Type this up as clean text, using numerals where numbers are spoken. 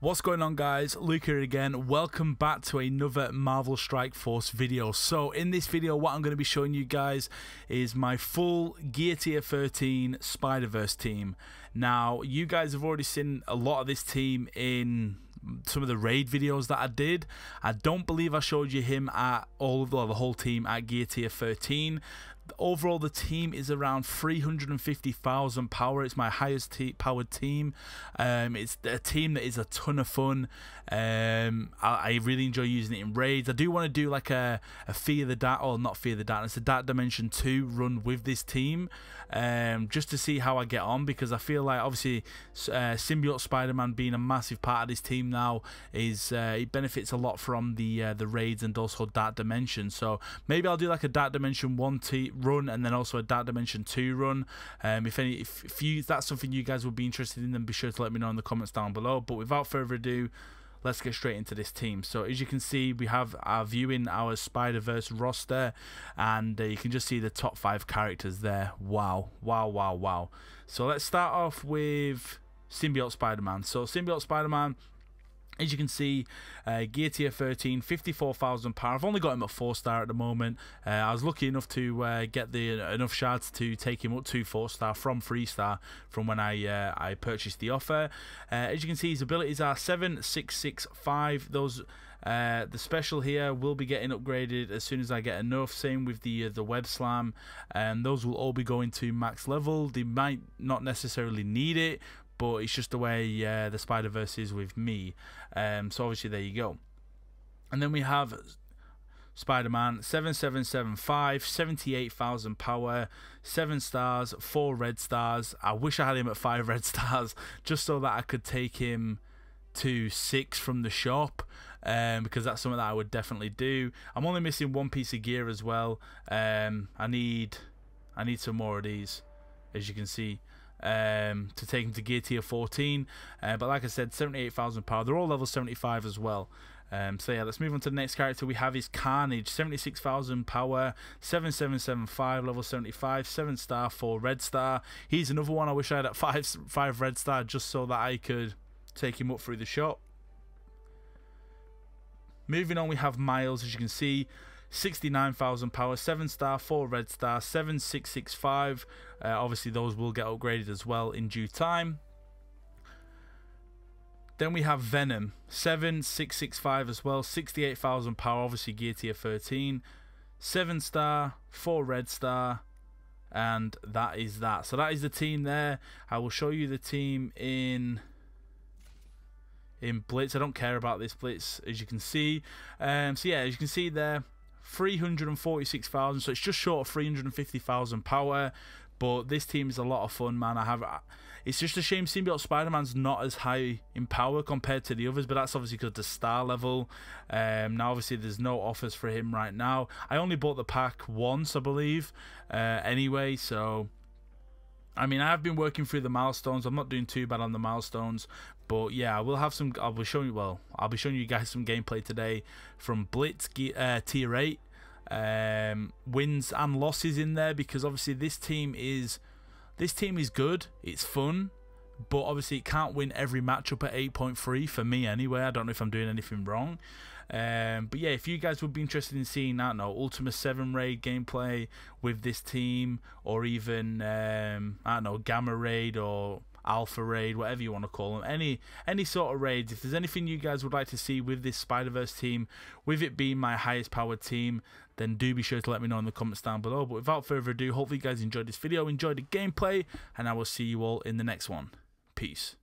What's going on, guys? Luke here again. Welcome back to another Marvel Strike Force video. So in this video, what I'm going to be showing you guys is my full Gear Tier 13 Spider-Verse team. Now, you guys have already seen a lot of this team in some of the raid videos that I did. I don't believe I showed you him at all of the whole team at Gear Tier 13. Overall, the team is around 350,000 power. It's my highest powered team. It's a team that is a ton of fun. I really enjoy using it in raids. I do want to do like a Fear the Dark, or not Fear the Darkness, a Dark Dimension 2 run with this team, just to see how I get on, because I feel like obviously Symbiote Spider-Man being a massive part of this team now is it benefits a lot from the raids and also Dark Dimension. So maybe I'll do like a Dark Dimension 1 run and then also a Dark Dimension 2 run. If that's something you guys would be interested in, then be sure to let me know in the comments down below. But without further ado, let's get straight into this team. So as you can see, we have our viewing our Spider-Verse roster, and you can just see the top 5 characters there. Wow, wow, wow, wow. So let's start off with Symbiote Spider-Man. So Symbiote Spider-Man, as you can see, Gear Tier 13, 54,000 power. I've only got him at 4-star at the moment. I was lucky enough to get enough shards to take him up to 4-star from 3-star from when I purchased the offer. As you can see, his abilities are 7, 6, 6, 5. The special here will be getting upgraded as soon as I get enough. Same with the web slam, and those will all be going to max level. They might not necessarily need it, but it's just the way the Spider-Verse is with me. So obviously there you go. And then we have Spider-Man 7775, 78,000 power, 7 stars, 4 red stars. I wish I had him at 5 red stars just so that I could take him to 6 from the shop, because that's something that I would definitely do. I'm only missing one piece of gear as well. I need some more of these, as you can see, to take him to Gear Tier 14. But like I said, 78,000 power. They're all level 75 as well. So yeah, let's move on to the next character. We have is Carnage, 76,000 power, 7775, level 75, 7 star, 4 red star. He's another one I wish I had at 5 red star just so that I could take him up through the shop. Moving on, we have Miles, as you can see, 69,000 power, 7 star, 4 red star, 7665. Obviously those will get upgraded as well in due time. Then we have Venom, 7665 as well, 68,000 power, obviously Gear Tier 13, 7 star, 4 red star, and that is that. So that is the team there. I will show you the team in Blitz. I don't care about this Blitz, as you can see. So yeah, as you can see there, 346,000, so it's just short of 350,000 power. But this team is a lot of fun, man. It's just a shame Symbiote Spider-Man's not as high in power compared to the others, but that's obviously because of the star level. Now obviously there's no offers for him right now. I only bought the pack once, I believe, anyway. So I mean, I have been working through the milestones. I'm not doing too bad on the milestones, but yeah, I will have some. I'll be showing you guys some gameplay today from Blitz Tier 8, wins and losses in there, because obviously this team is good. It's fun, but obviously it can't win every matchup at 8.3 for me anyway. I don't know if I'm doing anything wrong. But yeah, if you guys would be interested in seeing that, Ultima 7 raid gameplay with this team, or even I don't know, Gamma raid or Alpha raid, whatever you want to call them, any sort of raids, if there's anything you guys would like to see with this Spider-Verse team, with it being my highest powered team, then do be sure to let me know in the comments down below. But without further ado, hopefully you guys enjoyed this video, enjoyed the gameplay, and I will see you all in the next one. Peace.